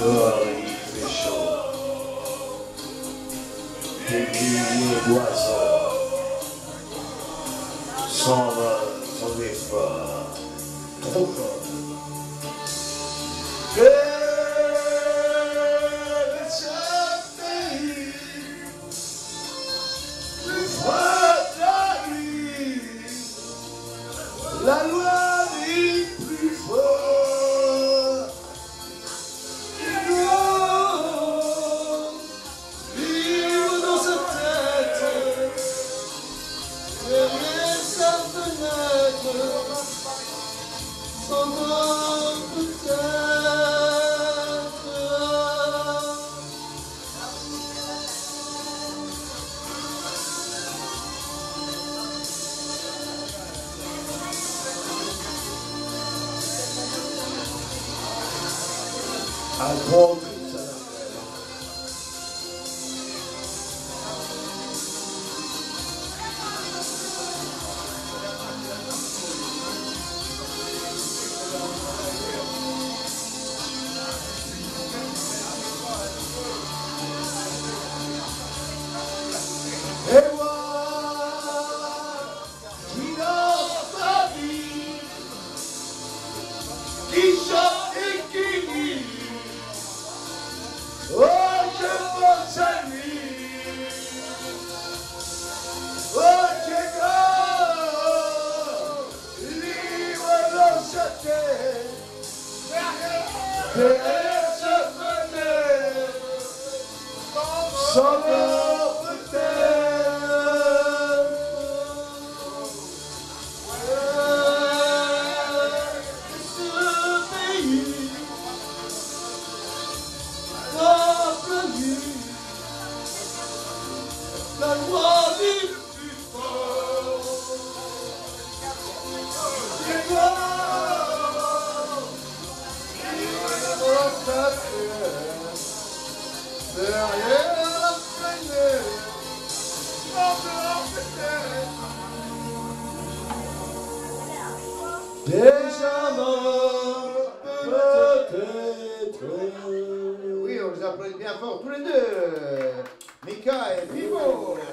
Glory for sure. Des milliers d'oiseaux s'envolent sur les fleurs, trop forts. La loi dit plus fort, il doit vivre dans sa tête, fermer sa fenêtre, son corps peut-être. Déjà mort, peut-être. Oui, on les applaudit bien fort tous les deux, Mika et Pibo.